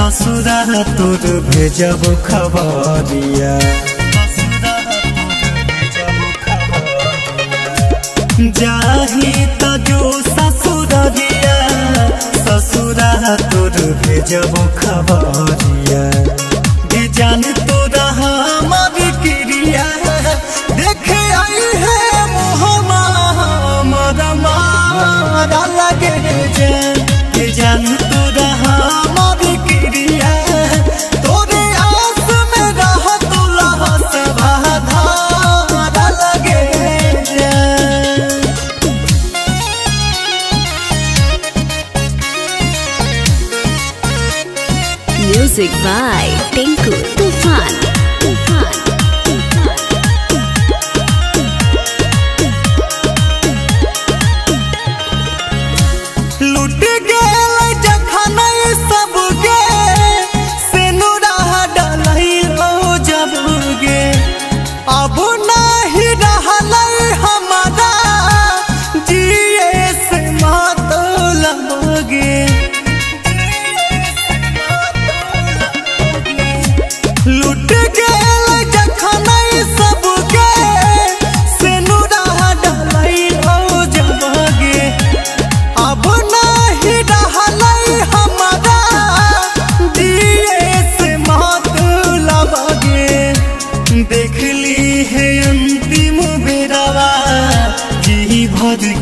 ससुराल तोर भेजब खबरिया जाही तो जो ससुररिया ससुराल तोर भेजब खबरिया जे जान तोरा हम बिक्रिया देख आई है मोहमा हमारा मारा लगे जान जे जान तोरा हम बिक्रिया तोरे आस में रह तोला सभाधारा लगे जान म्यूजिक बाय टिंकू तूफान।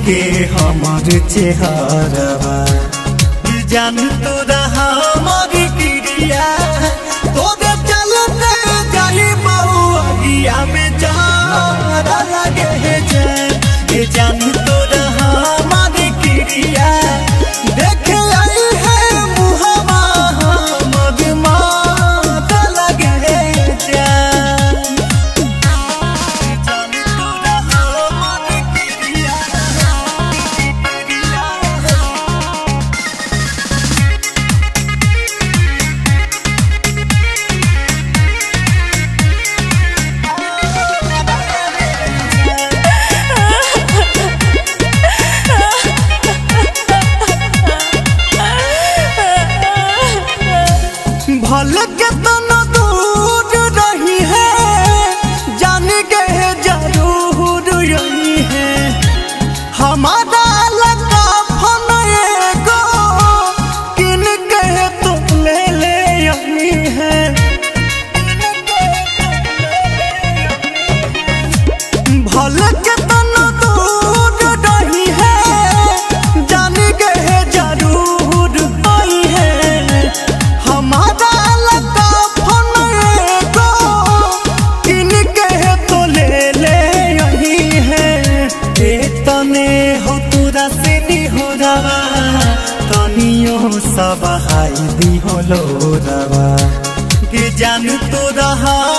के हमार चेहरा जान तोरा हमार क्रिया तोरे चलते जाई बहुआ में जारा लगे जे जान तोरा हमार क्रिया देख आई है मुहमा मग माता लगे जान तोरा हमार सब हाई दी होलो रवा के जान तोरा।